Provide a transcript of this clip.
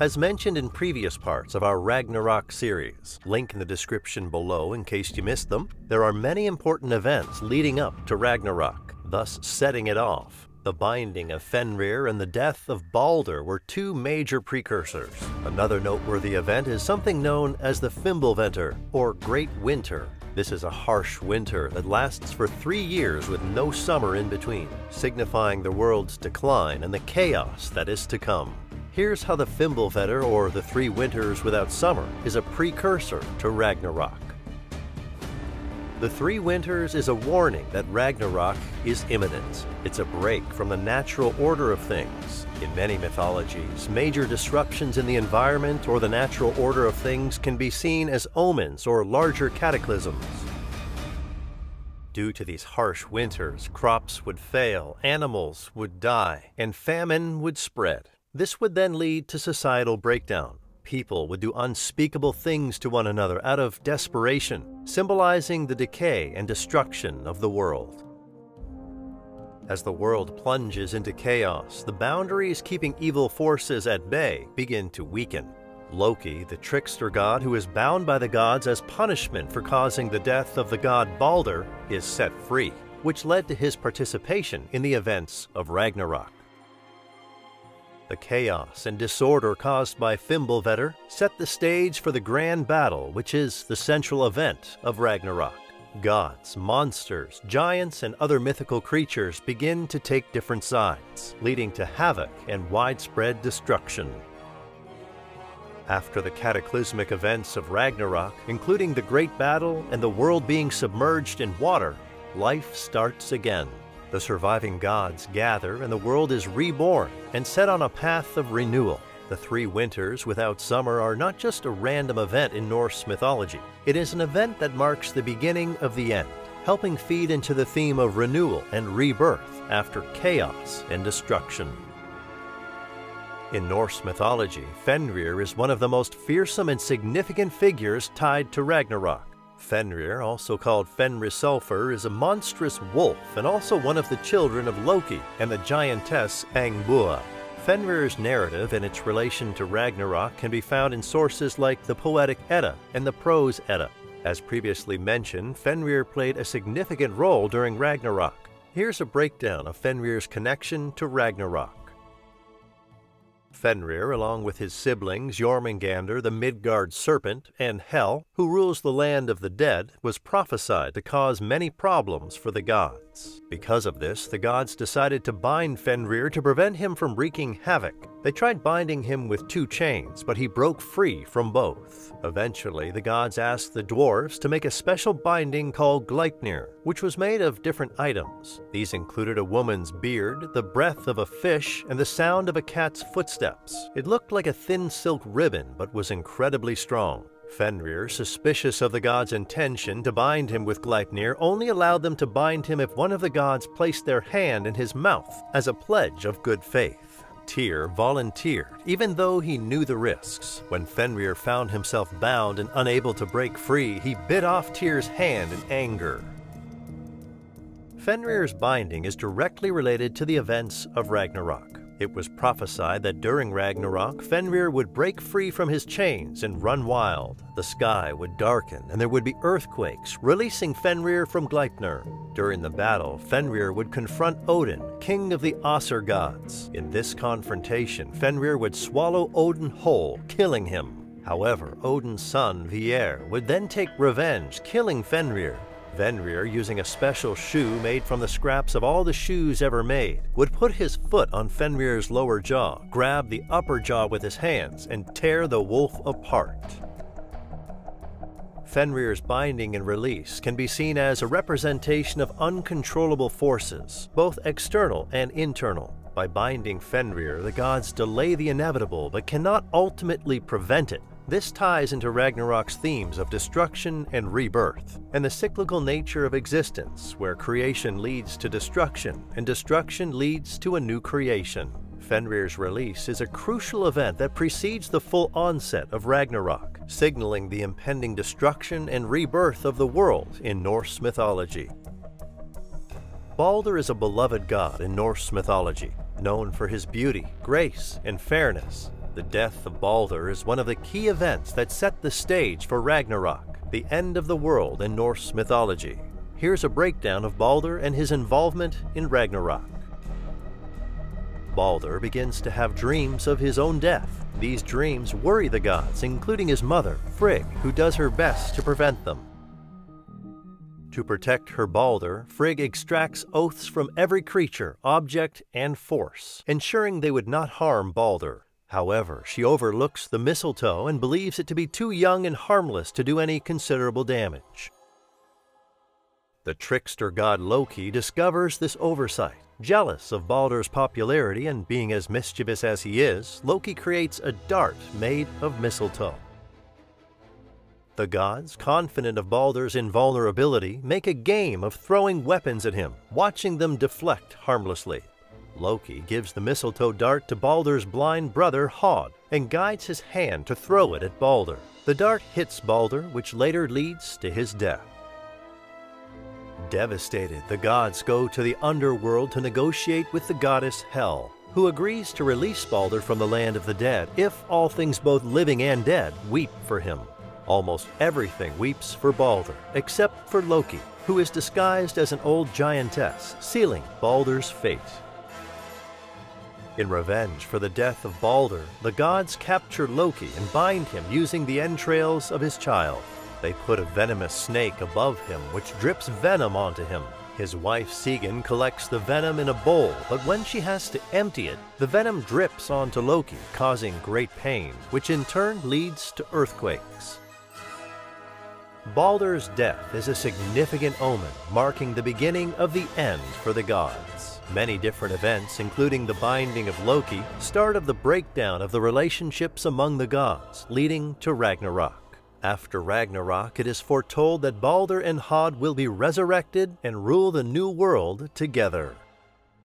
As mentioned in previous parts of our Ragnarok series, link in the description below in case you missed them, there are many important events leading up to Ragnarok, thus setting it off. The binding of Fenrir and the death of Baldr were two major precursors. Another noteworthy event is something known as the Fimbulwinter, or Great Winter. This is a harsh winter that lasts for 3 years with no summer in between, signifying the world's decline and the chaos that is to come. Here's how the Fimbulwinter, or the 3 Winters without summer, is a precursor to Ragnarok. The 3 Winters is a warning that Ragnarok is imminent. It's a break from the natural order of things. In many mythologies, major disruptions in the environment or the natural order of things can be seen as omens or larger cataclysms. Due to these harsh winters, crops would fail, animals would die, and famine would spread. This would then lead to societal breakdown. People would do unspeakable things to one another out of desperation, symbolizing the decay and destruction of the world. As the world plunges into chaos, the boundaries keeping evil forces at bay begin to weaken. Loki, the trickster god who is bound by the gods as punishment for causing the death of the god Baldr, is set free, which led to his participation in the events of Ragnarok. The chaos and disorder caused by Fimbulwinter set the stage for the grand battle, which is the central event of Ragnarok. Gods, monsters, giants, and other mythical creatures begin to take different sides, leading to havoc and widespread destruction. After the cataclysmic events of Ragnarok, including the Great Battle and the world being submerged in water, life starts again. The surviving gods gather and the world is reborn and set on a path of renewal. The 3 Winters without summer are not just a random event in Norse mythology. It is an event that marks the beginning of the end, helping feed into the theme of renewal and rebirth after chaos and destruction. In Norse mythology, Fenrir is one of the most fearsome and significant figures tied to Ragnarok. Fenrir, also called Fenrisulfur, is a monstrous wolf and also one of the children of Loki and the giantess Angrboda. Fenrir's narrative and its relation to Ragnarok can be found in sources like the Poetic Edda and the Prose Edda. As previously mentioned, Fenrir played a significant role during Ragnarok. Here's a breakdown of Fenrir's connection to Ragnarok. Fenrir, along with his siblings Jormungandr, the Midgard serpent, and Hel, who rules the land of the dead, was prophesied to cause many problems for the gods. Because of this, the gods decided to bind Fenrir to prevent him from wreaking havoc. They tried binding him with 2 chains, but he broke free from both. Eventually, the gods asked the dwarves to make a special binding called Gleipnir, which was made of different items. These included a woman's beard, the breath of a fish, and the sound of a cat's footsteps. It looked like a thin silk ribbon, but was incredibly strong. Fenrir, suspicious of the gods' intention to bind him with Gleipnir, only allowed them to bind him if one of the gods placed their hand in his mouth as a pledge of good faith. Tyr volunteered, even though he knew the risks. When Fenrir found himself bound and unable to break free, he bit off Tyr's hand in anger. Fenrir's binding is directly related to the events of Ragnarok. It was prophesied that during Ragnarok, Fenrir would break free from his chains and run wild. The sky would darken and there would be earthquakes, releasing Fenrir from Gleipnir. During the battle, Fenrir would confront Odin, king of the Aesir gods. In this confrontation, Fenrir would swallow Odin whole, killing him. However, Odin's son, Vidar, would then take revenge, killing Fenrir. Fenrir, using a special shoe made from the scraps of all the shoes ever made, would put his foot on Fenrir's lower jaw, grab the upper jaw with his hands, and tear the wolf apart. Fenrir's binding and release can be seen as a representation of uncontrollable forces, both external and internal. By binding Fenrir, the gods delay the inevitable but cannot ultimately prevent it. This ties into Ragnarok's themes of destruction and rebirth, and the cyclical nature of existence, where creation leads to destruction, and destruction leads to a new creation. Fenrir's release is a crucial event that precedes the full onset of Ragnarok, signaling the impending destruction and rebirth of the world in Norse mythology. Baldr is a beloved god in Norse mythology, known for his beauty, grace, and fairness. The death of Baldr is one of the key events that set the stage for Ragnarok, the end of the world in Norse mythology. Here's a breakdown of Baldr and his involvement in Ragnarok. Baldr begins to have dreams of his own death. These dreams worry the gods, including his mother, Frigg, who does her best to prevent them. To protect her Baldr, Frigg extracts oaths from every creature, object, and force, ensuring they would not harm Baldr. However, she overlooks the mistletoe and believes it to be too young and harmless to do any considerable damage. The trickster god Loki discovers this oversight. Jealous of Baldr's popularity and being as mischievous as he is, Loki creates a dart made of mistletoe. The gods, confident of Baldr's invulnerability, make a game of throwing weapons at him, watching them deflect harmlessly. Loki gives the mistletoe dart to Baldr's blind brother Hod and guides his hand to throw it at Baldr. The dart hits Baldr, which later leads to his death. Devastated, the gods go to the underworld to negotiate with the goddess Hel, who agrees to release Baldr from the land of the dead if all things both living and dead weep for him. Almost everything weeps for Baldr, except for Loki, who is disguised as an old giantess, sealing Baldr's fate. In revenge for the death of Baldr, the gods capture Loki and bind him using the entrails of his child. They put a venomous snake above him, which drips venom onto him. His wife Sigyn collects the venom in a bowl, but when she has to empty it, the venom drips onto Loki, causing great pain, which in turn leads to earthquakes. Baldr's death is a significant omen, marking the beginning of the end for the gods. Many different events, including the binding of Loki, start of the breakdown of the relationships among the gods, leading to Ragnarok. After Ragnarok, it is foretold that Baldr and Hod will be resurrected and rule the new world together.